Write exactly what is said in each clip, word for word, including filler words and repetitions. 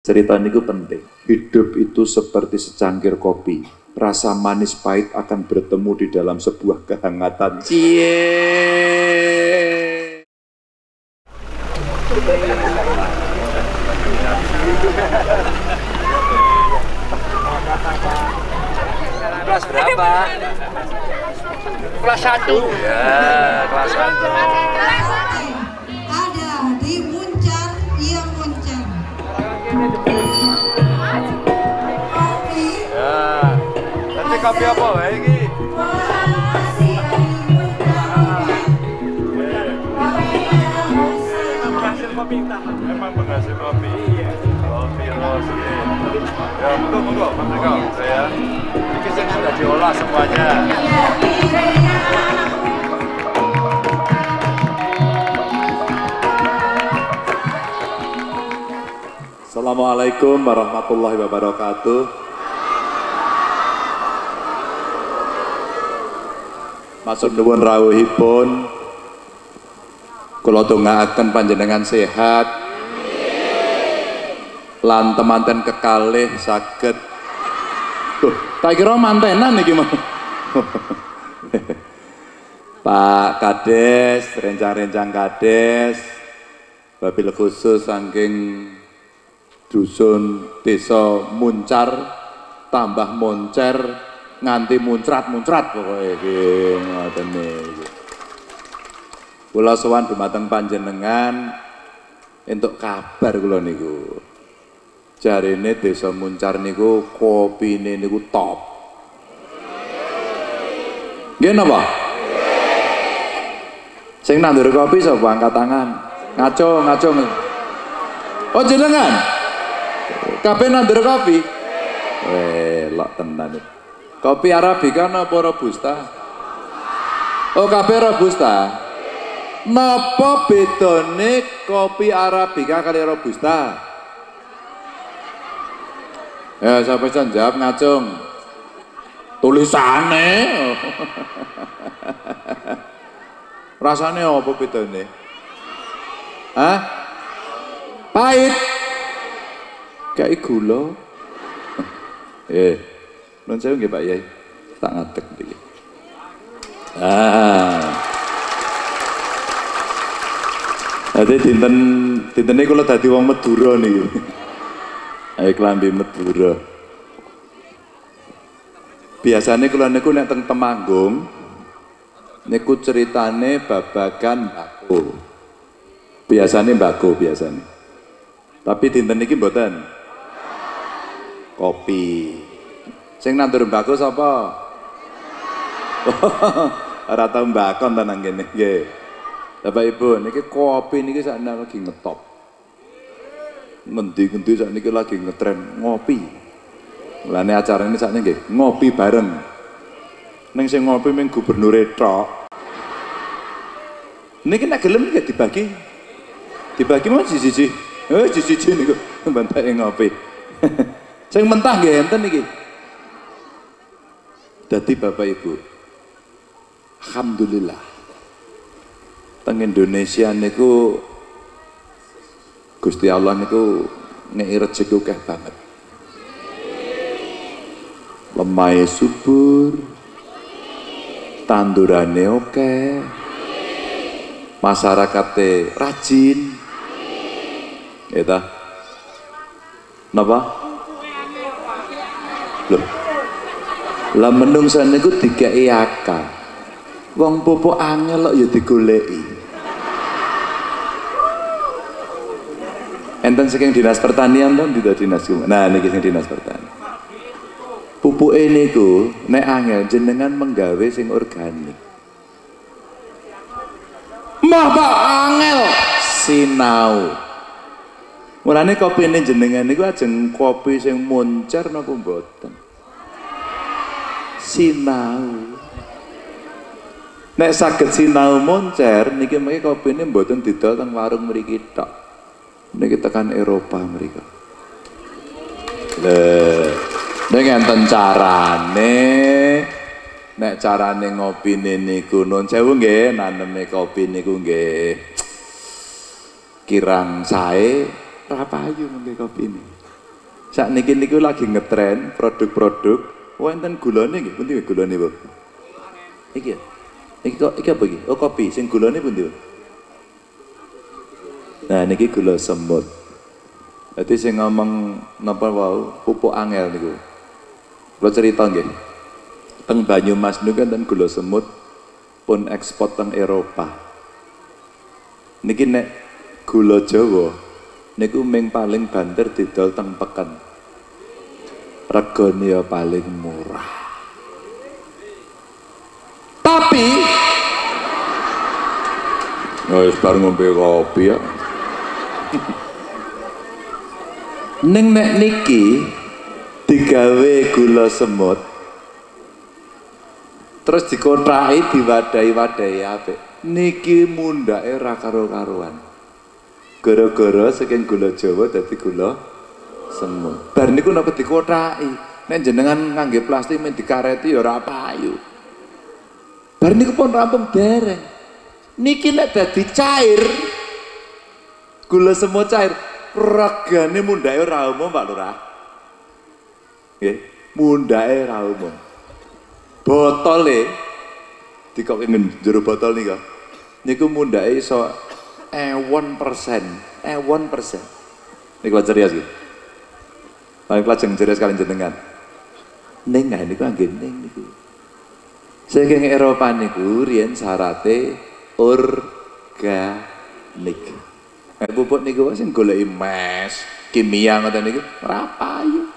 Cerita niku penting. Hidup itu seperti secangkir kopi. Rasa manis pahit akan bertemu di dalam sebuah kehangatan. Cie. Kelas berapa? Kelas satu. Ya, kelas satu. Ada di Muncar, iya Muncar. Nanti kopi apa wae iki? Penghasil kopi emang penghasil kopi. Kopi roast. Ya, monggo monggo monggo saya. Ini sudah diolah semuanya. Assalamualaikum warahmatullahi wabarakatuh. Matur nuwun rawuhipun. Kula dongaaken panjenengan sehat. Lan temanten kekalih saged. Loh, tak kira mantenan iki mah. Pak Kades, rencang-rencang Kades. Wabil khusus saking dusun desa Muncar tambah moncer nganti muncrat-muncrat pokoknya ini kula sowan dumateng panjenengan entuk kabar kula niku jarene desa Muncar niku kopine niku top nggih napa sing nandur kopi sapa angkat tangan ngaco ngaco oh jenengan kabeh nandur kopi. Weh, lak tenan. Kopi Arabica napa Robusta? Oh, kabeh Robusta. Napa bedane kopi Arabica kali Robusta? Ya, sapa sing jawab ngacung. Tulisane. Rasane apa bedane? Hah? Pahit. Kayak gula. Eh, non saya nggih Pak Yai, tak ngadeg niki. Ah. Dadi dinten dintene kula dadi wong Madura niku. Ayo klambi Madura. Biasane kula niku nek teng Temanggung niku ceritane babagan mbako. Biasane mbako biasane. Tapi dinten niki mboten. Kopi, sing nandur mbako sapa? Ora tau mbako tenan kene nggih. Bapak Ibu, niki kopi niki sakniki lagi ngetop. Ngendi-ngendi sakniki lagi ngetren ngopi. Mulane acarane sakniki nggih ngopi bareng. Ning sing ngopi ming gubernure tok. Niki nek gelem nggih dibagi. Dibagi mau siji-siji. Eh siji-siji niku mbantake ngopi. Sing mentah nggih enten iki. Dadi Bapak Ibu. Alhamdulillah. Teng Indonesia niku Gusti Allah niku ngeki rejeki akeh banget. Lemahe subur. Tandurane akeh. Masyarakate rajin. Ya ta. Napa? Loh. Lah menungsa niku dikeki akal. Wong popo angel kok ya digoleki. Enten saking dinas pertanian to dita dinas. Nah niki sing dinas pertanian. Pupuke niku nek angel jenengan menggawe sing organik. Mbah Pak angel sinau. Mulane kopine jenengan niku ajeng kopi sing Muncar napa mboten? Sinau. Nek saged sinau Muncar niki mengki kopine mboten didol teng warung mriki tok. Niki tekan Eropa mriki. Leh, nek enten carane nek carane ngopine niku nuwun sewu nggih, naneme kopi niku nggih kirang sae. Rapayu mengke kopi ini. Saat niki niku lagi ngetren produk-produk. Wonten gulane nggih pundi gulane, Bu? Iki ya. Iki kok iki apa iki? Oh, kopi. Sing gulane pundi, Bu? Nah, niki gula semut. Dadi sing ngomong napa wau pupuk angel niku. Kula cerita nggih. Teng Banyumas niku enten gula semut pun ekspor teng Eropa. Niki nek gula Jawa niku ming paling banter didol teng peken. Regane ya paling murah. Tapi wis bar ngombe kopi ya. Ning nek niki digawe gula semut. Terus dikontraki diwadai-wadai apik. Niki mundhake ra karo-karuan. Gara-gara saking gula Jawa dadi gula semut. Bar niku napa dikothaki. Nek jenengan ngangge plastik men dikareti ya ora payu. Bar niku pun rampung dereng. Niki nek dadi cair gula semut cair, regane mundhake ora umum, Pak Lurah. Nggih, mundhake ora umum. Botole dikok ing jero botol nika. Niku mundhake iso Ewon persen, ewon persen. Ini kalau ceria sih, paling pelajeng ceria sekali jenengan. Neng nggak ini kau angin neng niku. Saya keng Eropa niku, rian sarate organik. Eh pupuk niku asin golek mes, kimia ngoten niku, rapayu.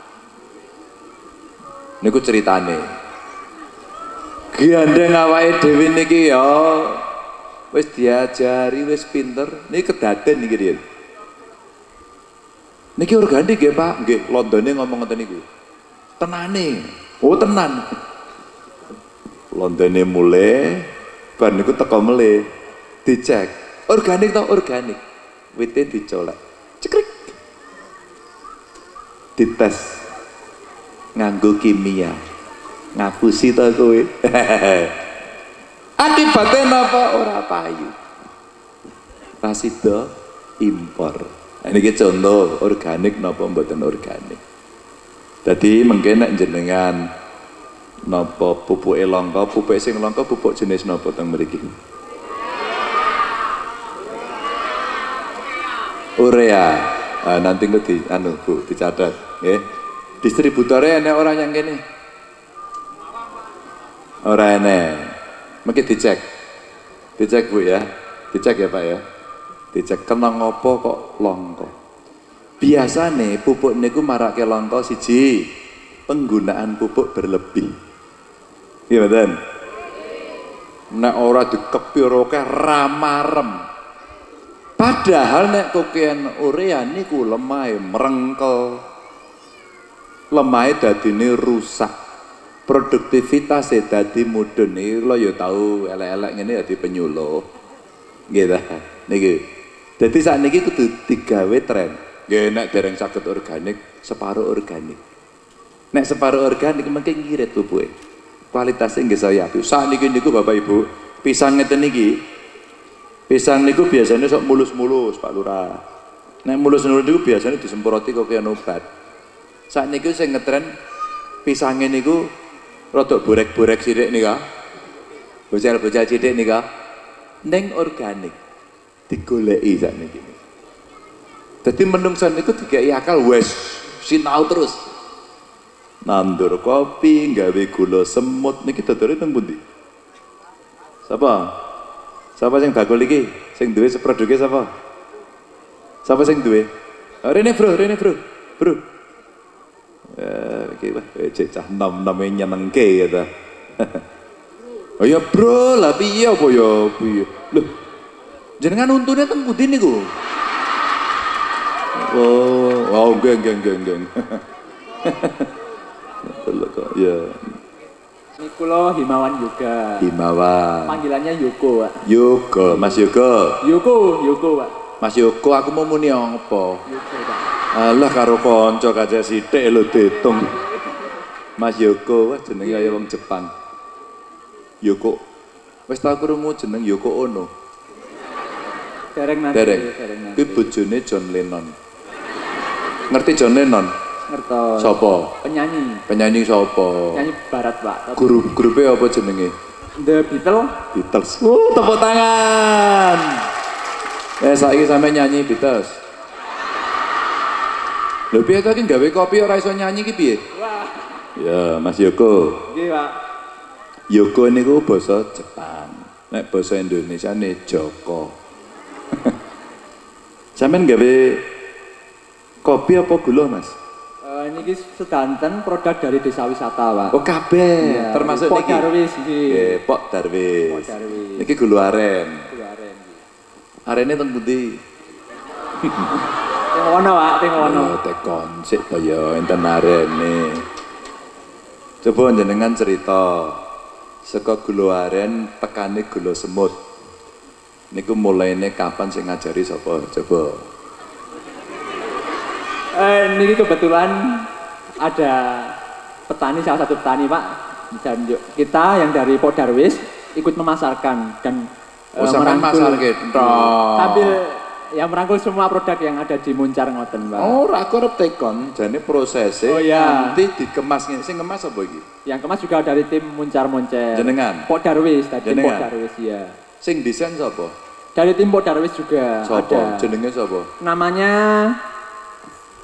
Niku ceritane. Gandeng awake dhewe niki yo. Wis diajari, wis pinter. Ini kedaden niki riyen. Niki organik nggih, Pak. Nggih, Londone ngomong ngoten niku. Tenane. Oh, tenan. Londone mulai bar niku teko mele dicek. Organik ta organik. Wite dicolek. Cekrik. Dites. Nganggo kimia. Ngapusi ta kowe. Akibatnya napa ora payu. Rasido impor. Niki contoh organik napa mboten organik. Dadi mengke nek jenengan napa pupuke langka, pupuk sing langka pupuk jenis napa teng mriki? Urea. Ah, nanti engko di anu Bu dicatat nggih. Distributore enek ora yang kene? Ora enek. Mungkin dicek, dicek Bu ya, dicek ya Pak ya, dicek kena ngopo kok langka. Biasane pupuk niku marake langka siji penggunaan pupuk berlebih. Iya mboten? Nek ora dikepi ora akeh ramarem. Padahal nek kokean urea niku lemahe merengkel. Lemahe dadine rusak. Produktivitas e dadi mudhun iki lho ya tau elek-elek ngene dadi penyuluh. Nggih ta. Niki. Dadi sakniki kudu digawe tren. Nggih nek dereng saged organik, separuh organik. Nek separuh organik mengke ngirit pupuke. Kualitasnya nggih saya apik. Sakniki niku Bapak Ibu, pisang ngeten niki. Pisang niku biasanya sok mulus-mulus, Pak Lurah. Nek mulus-mulus niku biasanya disemproti kok kaya obat. Sakniki sing ngetren pisange niku rodok borek-borek sithik nika. Bocel-bocel sithik nika. Ning organik digoleki sakniki. Dadi menungsa niku digeki akal wis sinau terus. Nandur kopi, gawe gula semut niki dodore teng pundi? Sapa? Sapa sing bakul iki? Sing duwe produke sapa? Sapa sing duwe? Rene Bro, Rene Bro. Bro. Eh, iki cecah nom-nome nyenengke ya ta. Oh ya Bro, lah piye apa ya piye. Loh. Jenengan untune teng pundi niku? Oh, wow geng geng geng geng. Ya. Kula Himawan juga. Himawan. Panggilannya Yoko, Pak. Yoko, Mas Yoko. Yoko, Yoko, Pak. Mas Yoko, aku mau muni apa? Yoko, Pak. Alah karo kanca kaca sithik lho ditung. Mas Yoko wis jenenge kaya wong Jepang. Yoko. Wis tak krungu jeneng Yoko Ono. Dereng nanti. Dereng. Kuwi bojone John Lennon. Ngerti John Lennon? ngertos. Sopo? Penyanyi. Penyanyi sopo? Penyanyi barat, Pak. Grup grupnya apa jenenge? The Beatles. Beatles. Wuh, tepuk tangan. Eh, saiki sampe nyanyi Beatles. Lho piye to iki gawe kopi ora iso nyanyi iki piye? Wah. Ya, Mas Yoko. Nggih, Pak. Yoko niku basa Jepang. Nek basa Indonesiane Joko. Sampeyan gawe kopi apa gula, Mas? Uh, ini sedanten produk dari desa wisata, Pak. Oh, kabeh. Ya, termasuk niki. Poldarwis iki. Nggih, Poldarwis. Niki gula aren. Gula aren iki. Arene teng pundi? Teng ono, Pak, teng ono. Oh, tekon sik to ya enten arene. Coba jenengan cerita saka gula aren tekane gula semut. Niku mulainya kapan sing ngajari sapa? Coba. Eh, ini kebetulan ada petani, salah satu petani, Pak, dan kita yang dari Poldarwis ikut memasarkan dan oh, uh, merangkul gitu. Sambil yang merangkul semua produk yang ada di Muncar ngoten, Pak. Oh, ra korep tekon, jane prosesnya. Oh iya. Nanti dikemasnya, sing ngemas apa iki? Yang kemas juga dari tim Muncar Moncer. Jenengan. Poldarwis tadi Poldarwis ya. Sing desain sapa? Dari tim Poldarwis juga. Sapa? Jenenge sapa? Namanya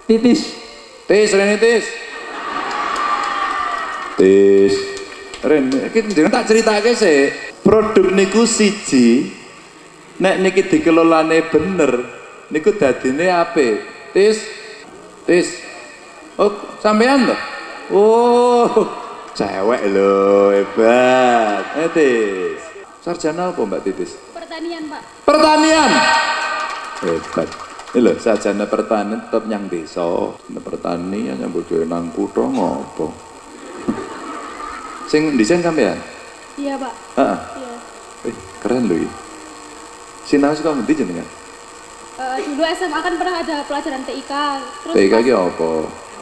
Titis. Tis, Rene, Tis. Tis. Rene, iki jeneng tak critakake sik. Produk niku siji. Nek niki dikelolane bener, niku dadine apik. Tis. Tis. Oh, sampean lho. Oh, cewek lho, hebat. Eh, Tis. Sarjana apa, Mbak Titis? Pertanian, Pak. Pertanian. Hebat. Ini loh, sarjana pertanian tetap nyang desa. Pertanian yang bodoh nang kutho ngopo. Sing desain sampean? Iya, Pak. Heeh. Iya. Eh, keren lho iki. Sinau suka ngendi jenengan? Uh, dulu S M A kan pernah ada pelajaran T I K. Terus T I K iki apa?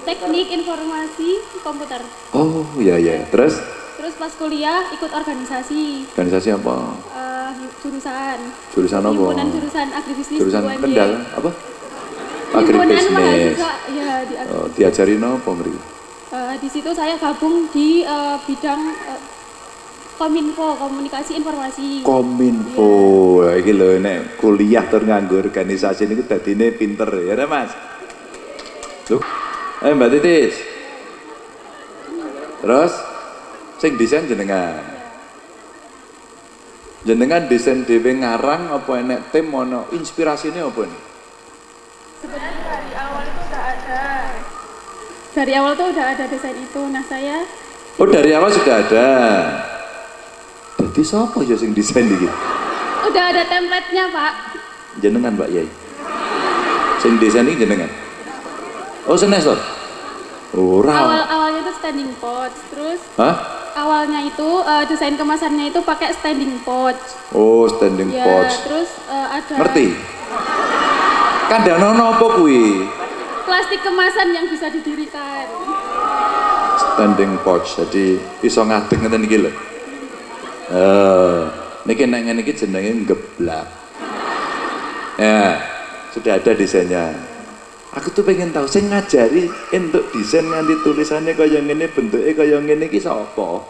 Teknik Informasi Komputer. Oh, iya iya. Terus? Terus pas kuliah ikut organisasi. Organisasi apa? Uh, jurusan jurusan apa? Himpunan jurusan agribisnis, jurusan Kendal apa? Agribisnis ya, di oh, diajarin apa ngeri? Uh, di situ saya gabung di uh, bidang uh, kominfo, komunikasi informasi kominfo ya. Ini lho, nek kuliah terus nganggo organisasi ini dadine pinter ya ada, Mas? Loh, eh Mbak Titis terus sing desain jenengan? Jenengan desain dhewe ngarang apa enek tim ono inspirasinya apa nih? Sebenarnya dari awal itu udah ada. Dari awal tuh udah ada desain itu. Nah, saya oh, dari awal sudah ada. Jadi siapa ya sing desain iki? Udah ada template-nya, Pak. Jenengan, Pak Yai. Sing desain iki jenengan. Oh, senes to. Ora. Awal-awalnya itu standing pot, terus hah? Awalnya itu uh, desain kemasannya itu pakai standing pot. Oh, standing ya, pot. Terus uh, ada. Ngerti? Kandhane nopo kuwi? Plastik kemasan yang bisa didirikan. Standing pot. Jadi iso ngadeg ngeten iki lho. Eh, niki nek ngene iki jenenge ngeblak. Ya, sudah ada desainnya. Aku tuh pengen tahu sing ngajari entuk desain nganti tulisannya kaya ngene, bentuke kaya ngene iki sapa?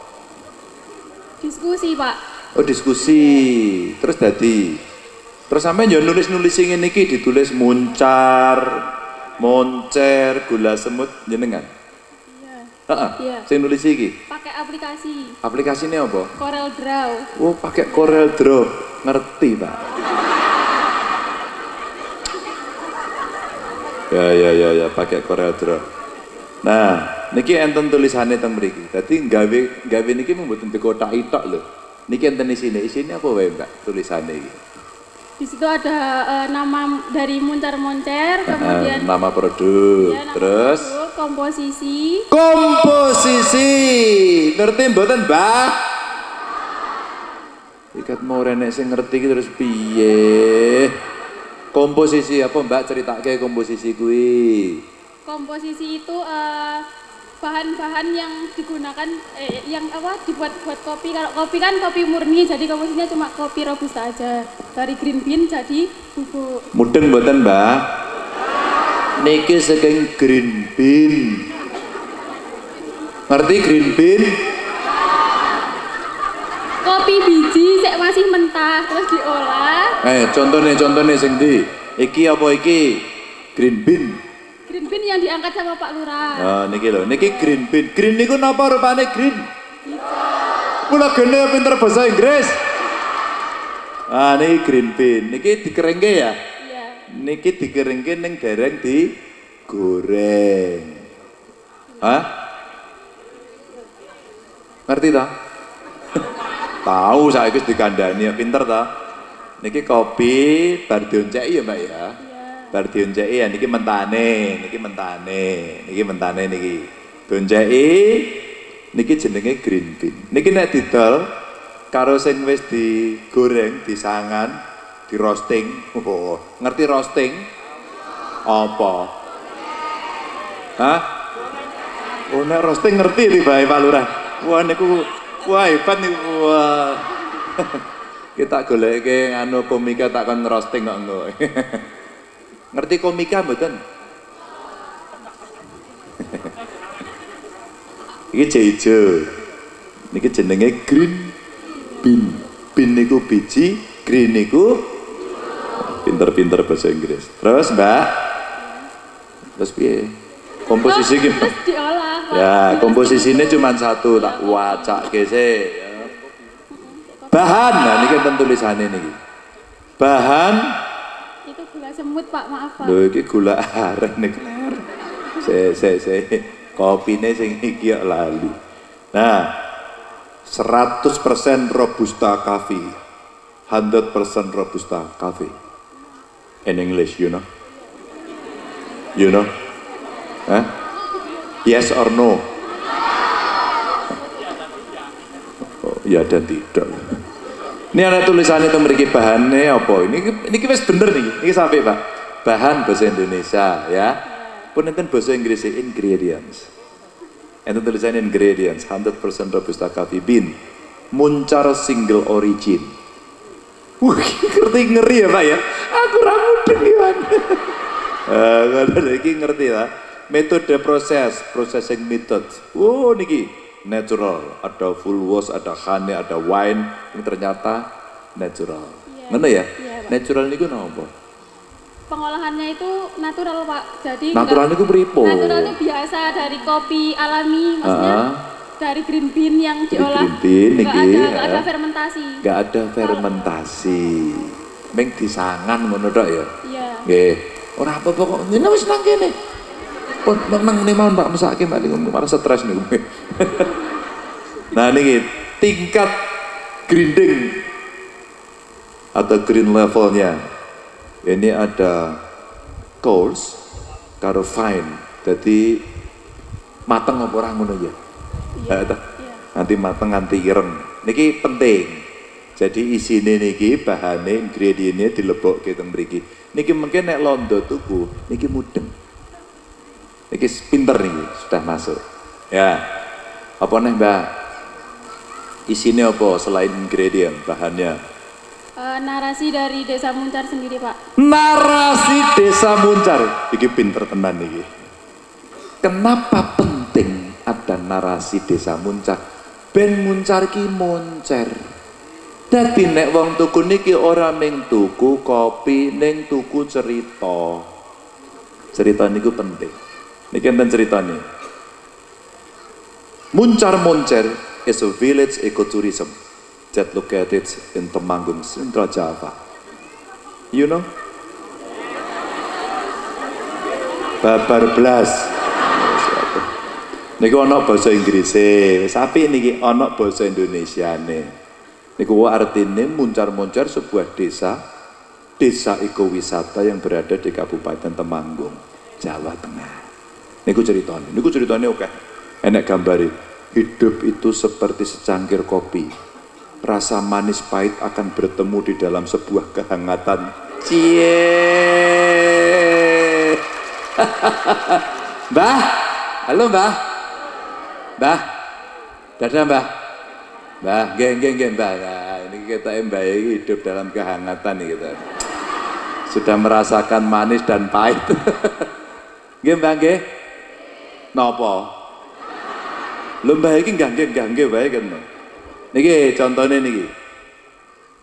Diskusi, Pak. Oh, diskusi. Yeah. Terus dadi terus sampean yo nulis-nulis sing ngene iki ditulis Muncar, Moncer, gula semut jenengan. Iya. Yeah. Heeh. Uh-uh. Yeah. Sing nulis iki pakai aplikasi. Aplikasine apa? Corel Draw. Oh, pakai Corel Draw. Ngerti, Pak. Ya ya ya ya pakai Corel Draw. Nah, niki enten tulisannya teng mriki. Dadi gawe gawe niki mboten dikothaki tok lho. Niki enten isine. Isine apa wae, Mbak, tulisannya iki? Di situ ada uh, nama dari Muncar Moncer, kemudian nama produk. Ya, nama terus produk, komposisi. Komposisi. Ngerti mboten, Mbak? Ikat mau Rene sing ngerti iki terus piye? Komposisi apa, Mbak, ceritake komposisi kuwi? Komposisi itu bahan-bahan uh, yang digunakan eh, yang apa dibuat buat kopi. Kalau kopi kan kopi murni, jadi komposisinya cuma kopi robusta aja. Dari green bean jadi bubuk. Mudeng mboten, Mbak? Niki saking green bean. Ngerti green bean? Kopi biji sek masih mentah terus diolah. Eh, contohnya contohnya sing ndi? Iki apa iki? Green bean. Green bean yang diangkat sama Pak Lurah. Nah, niki lho, niki green bean. Green niku napa rupane green? Hijau. Kula gene pinter bahasa Inggris. Ah, niki green bean. Niki dikeringke ya? Iya. Niki dikeringke ning gareng digoreng. Hah? Ngerti ta? Tahu saya wis dikandani ya, pinter ta? Niki kopi bar dionceki ya, Mbak ya. Iya. Bar dionceki ya niki mentane, niki mentane, niki mentane niki. Dionceki niki jenenge green bean. Niki nek didol karo sing wis digoreng, disangan, di roasting. Oh, ngerti roasting? Apa? Hah? Oh, nek roasting ngerti tiba Pak Lurah. Wah niku, wah hebat niku. Wah. Kita goleke anu komika tak kon roasting kok engko. Ngerti komika mboten? Iki ijo. Niki jenenge green bean. Bean niku biji, green niku pinter-pinter bahasa Inggris. Terus Mbak, terus piye? Komposisi gitu. Terus diolah. Ya, komposisinya cuma satu, tak wacak kese. Bahan, nah niki kan tulisane niki. Bahan. Itu gula semut Pak, maaf Pak. Loh, iki gula aren niku. Se se se. Kopine sing iki kok lali. Nah, seratus persen Robusta coffee, one hundred percent Robusta coffee. In English, you know? You know? Huh? Yes or no? Oh, ya dan tidak. Ini ada tulisannya itu memiliki bahannya apa? Ini ini wis bener nih. Ini sampai Pak. Bahan bahasa Indonesia ya. Pun enten bahasa Inggris ingredients. Itu tulisannya ingredients, one hundred percent Robusta coffee bean, Muncar single origin. Wih, ngerti ngeri ya Pak ya? Aku ramudeng ya. Kalau ini ngerti lah. Metode proses, processing method. Wow, niki natural. Ada full wash, ada honey, ada wine. Ini ternyata natural. Mana ya? Natural niku napa? Pengolahannya itu natural Pak, jadi natural itu pripo. Natural itu biasa dari kopi alami, maksudnya uh, dari green bean yang diolah. Green bean, nggak ada, uh, nggak ada fermentasi. Nggak ada fermentasi. Meng disangan menurut ya. Iya. Gih, orang apa pokoknya ini harus nang kene. Oh, nang nih mau Pak mesake Mbak niku marah stres niku. Nah niki tingkat grinding atau green levelnya. Ini ada coarse karo fine, jadi mateng apa orang ngono ya. Yeah, yeah. Nanti mateng nanti ireng. Niki penting. Jadi isine niki bahane ingredientnya dilebokke teng mriki. Niki mungkin nek londo tuku, niki mudeng. Niki pinter niki sudah masuk. Ya, apa nih Mbak? Isine apa selain ingredient bahannya? Uh, narasi dari Desa Muncar sendiri Pak. Narasi Desa Muncar, iki pinter tenan iki. Kenapa penting ada narasi Desa Muncar? Ben Muncar ki moncer. Dadi nek wong tuku niki ora ning tuku kopi, ning tuku cerita. Cerita niku penting. Niki enten ceritane. Muncar moncer is a village ecotourism that located in Temanggung, Central Java. You know? Babar blas. Niku ana basa Inggrise, wis apik niki ana basa Indonesiane. Niku artine muncar-muncar sebuah desa, desa ekowisata yang berada di Kabupaten Temanggung, Jawa Tengah. Niku ceritane, niku ceritane oke. Enak gambare. Hidup itu seperti secangkir kopi. Rasa manis pahit akan bertemu di dalam sebuah kehangatan. Cie. Mbah, halo Mbah, Mbah, dadah Mbah, Mbah, geng geng geng Mbah. Nah, ini kita Mbah hidup dalam kehangatan nih kita. Sudah merasakan manis dan pahit. Geng Mbah geng, nopo. Lomba ini gangge-gangge baik kan. Niki contohnya niki.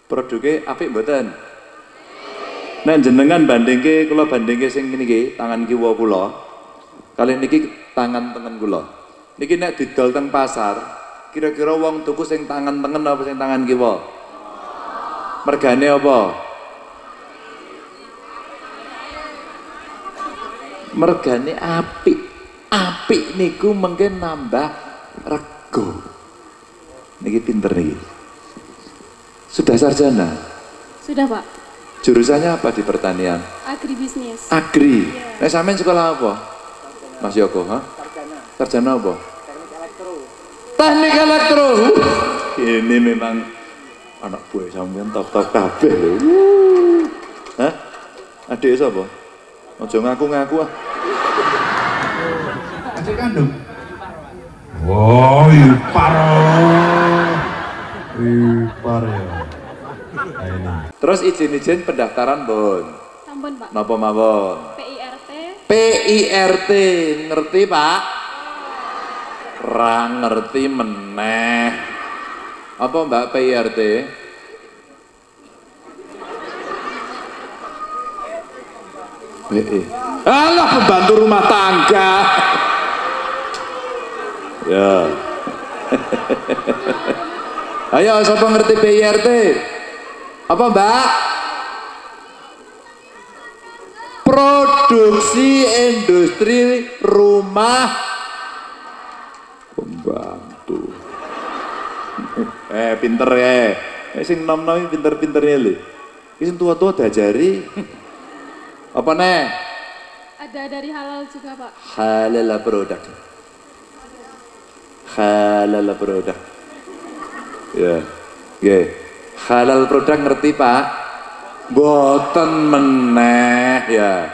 Produknya apik mboten? Nah jenengan bandingke kula bandingke sing niki tangan kiwa kula. Kali niki tangan tengen kula. Niki nek didol teng pasar, kira-kira wong tuku sing tangan tengen apa sing tangan kiwa? Mergane apa? Mergane apik. Apik niku mungkin nambah rego. Niki pinter niki. Sudah sarjana? Sudah, Pak. Jurusannya apa di pertanian? Agribisnis. Agri. Nah, sampean sekolah apa? Mas Yoko, ha? Sarjana. Sarjana apa? Teknik elektro. Teknik elektro. Ini memang anak buah sampean top-top kabeh. Hah? Adik sapa? Aja ngaku-ngaku ah. Adik kandung. Wow, Ipar. Ipar ya. Terus izin-izin pendaftaran pun. Sampun, Pak. Napa mawon? P I R T. P I R T, ngerti, Pak? Ra ngerti meneh. Apa Mbak P I R T? P I. Alah pembantu rumah tangga. Ya. Ayo siapa ngerti P I R T? Apa Mbak? Produksi industri rumah pembantu. Eh pinter ya. Sing nom-nom pinter-pinternya lho. Sing tua-tua diajari. Apa nih? Ada dari halal juga Pak. Halal produk. Halal produk. Ya, yeah. Oke. Halal produk ngerti Pak? Boten meneh ya.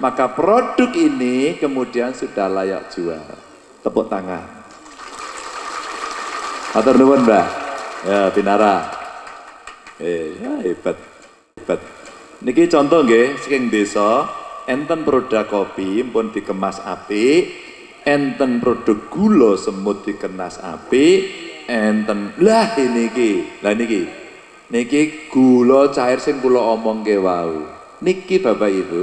Maka produk ini kemudian sudah layak jual. Tepuk tangan. Hatur nuwun Mbak. Ya Binara. Eh ya, hebat hebat. Niki contoh nggih saking desa enten produk kopi pun dikemas apik, enten produk gula semut dikemas apik, enten lah niki. Lah niki. Niki gula cair sing kula omong ke wau. Niki Bapak Ibu,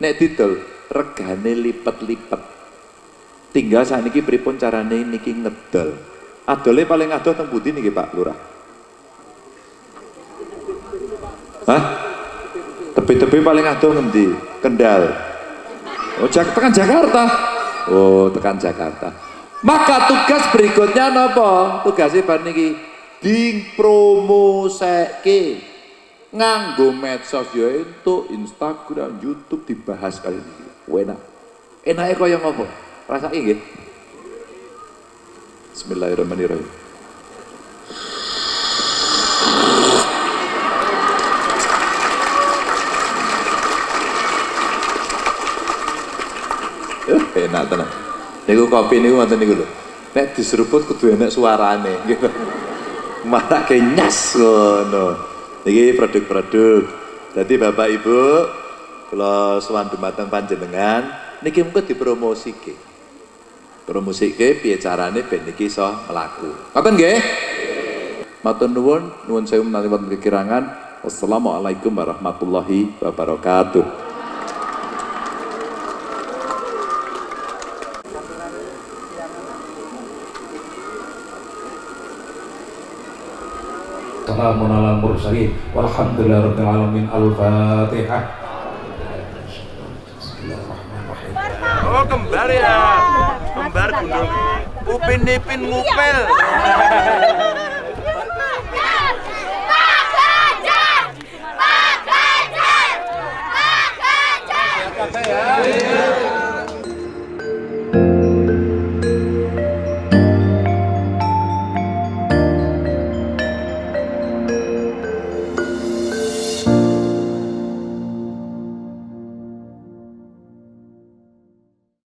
nek didol regane lipet-lipet. Tinggal sakniki pripun carane niki ngedol. Adole paling adoh teng pundi niki Pak Lurah? Hah? Tepi-tepi paling adoh ngendi? Kendal. Oh, tekan Jakarta. Oh, tekan Jakarta. Maka tugas berikutnya napa? Tugasnya bar niki dipromoseke nganggo medsos ya entuk Instagram, YouTube dibahas kali ini. Enak. Enake kaya ngopo? Rasake nggih. Bismillahirrahmanirrahim. Eh, enak tenan. Niku kopi niku ngoten niku lho. Nek diseruput kudu enak suarane gitu. Mata kenyas ngono. Niki produk-produk. Jadi Bapak Ibu, kula sowan dumateng panjenengan niki mengko dipromosike. Promosike piye carane ben niki iso mlaku. Ngoten nggih? Matur nuwun, nuwun sewu menawi wonten pikirangan. Wassalamualaikum warahmatullahi wabarakatuh. Assalamualaikum warahmatullahi wabarakatuh. Walhamdulillahi rabbil alamin. Al-Fatihah. Oh kembar ya, kembar gunung. Upin Ipin ngupil. Pak Ganjar, Pak Ganjar, Pak Ganjar.